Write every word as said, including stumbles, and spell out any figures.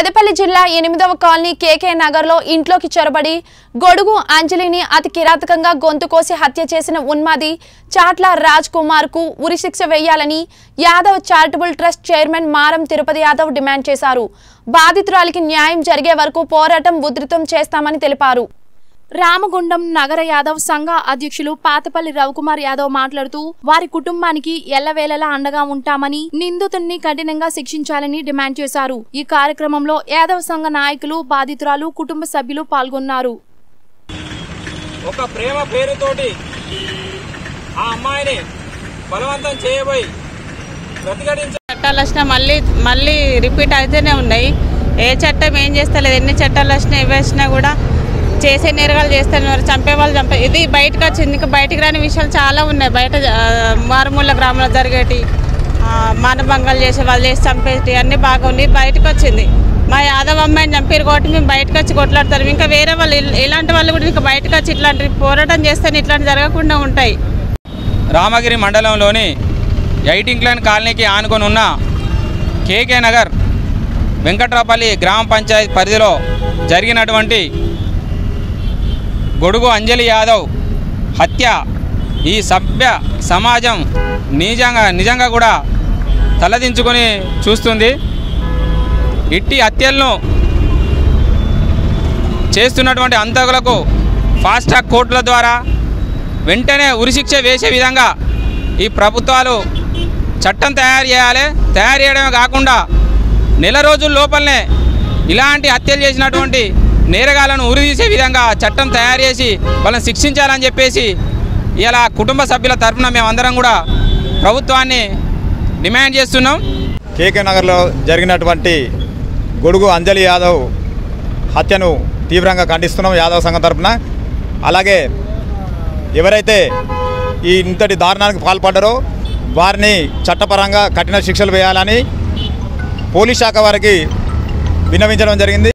పెద్దపల్లి జిల్లా ఎనిమిదవ కాలనీ కేకే నగర్లో ఇంట్లోకి చొరబడి గొడుగు అంజలిని అతి కిరాతకంగా గొంతు కోసి హత్య చేసిన ఉన్మాది చాట్ల రాజ్ కుమార్కు ఉరిశిక్ష వేయాలని యాదవ్ చారిటబుల్ ట్రస్ట్ చైర్మన్ మారం తిరుపతి యాదవ్ డిమాండ్ చేశారు. బాధితురాలికి న్యాయం జరిగే వరకు పోరాటం ఉధృతం చేస్తామని తెలిపారు. రామగుండం నగర యాదవ్ సంఘ అధ్యక్షులు పాతపల్లి రవికుమార్ యాదవ్ మాట్లాడుతూ వారి కుటుంబానికి ఎల్లవేళలా అండగా ఉంటామని, నిందితుడిని కఠినంగా శిక్షించాలని డిమాండ్ చేశారు. ఈ కార్యక్రమంలో యాదవ్ సంఘ నాయకులు, బాధితురాలు, కుటుంబ సభ్యులు పాల్గొన్నారు. ఒక ప్రేమ పేరుతోటి ఆ అమ్మాయిని బలవంతం చేయబోయి చట్టాలు మళ్ళీ మళ్ళీ రిపీట్ అయితేనే ఉన్నాయి. ఏ చట్టం ఏం చేస్తలేదు, ఎన్ని చట్టాలు వచ్చినా ఇవ్వేసినా కూడా చేసే నేరగాలు చేస్తున్నారు, చంపేవాళ్ళు చంపే. ఇది బయటకు వచ్చింది, ఇంకా బయటకు రాని విషయాలు చాలా ఉన్నాయి. బయట మారుమూల గ్రామంలో జరిగేటి మానభంగాలు చేసే వాళ్ళు చేసి చంపేటి అన్నీ బాగా ఉన్నాయి, బయటకు వచ్చింది. మా యాదవ్ అమ్మాయిని చంపారు కాబట్టి మేము బయటకు వచ్చి కొట్లాడతారు. ఇంకా వేరే వాళ్ళు ఇలాంటి వాళ్ళు కూడా ఇంకా బయటకు వచ్చి ఇట్లాంటి పోరాటం చేస్తే ఇట్లాంటి జరగకుండా ఉంటాయి. రామగిరి మండలంలోని ఎయిటింగ్ లైన్ కాలనీకి ఆనుకొని ఉన్న కేకే నగర్ వెంకట్రాపల్లి గ్రామ పంచాయతీ పరిధిలో జరిగినటువంటి గొడుగు అంజలి యాదవ్ హత్య ఈ సభ్య సమాజం నిజంగా నిజంగా కూడా తలదించుకొని చూస్తుంది. ఇట్టి హత్యలను చేస్తున్నటువంటి హంతకులకు ఫాస్ట్ ట్రాక్ కోర్టుల ద్వారా వెంటనే ఉరిశిక్ష వేసే విధంగా ఈ ప్రభుత్వాలు చట్టం తయారు చేయాలి. తయారు చేయడమే కాకుండా నెల రోజుల లోపలనే ఇలాంటి హత్యలు చేసినటువంటి నేరగాళ్లను ఉరిదీసే విధంగా చట్టం తయారు చేసి వాళ్ళని శిక్షించాలని చెప్పేసి ఇలా కుటుంబ సభ్యుల తరఫున మేమందరం కూడా ప్రభుత్వాన్ని డిమాండ్ చేస్తున్నాం. కేకే నగర్లో జరిగినటువంటి గొడుగు అంజలి యాదవ్ హత్యను తీవ్రంగా ఖండిస్తున్నాం యాదవ్ సంఘం తరఫున. అలాగే ఎవరైతే ఈ ఇంతటి దారుణానికి పాల్పడ్డారో వారిని చట్టపరంగా కఠిన శిక్షలు వేయాలని పోలీస్ శాఖ వారికి విన్నవించడం జరిగింది.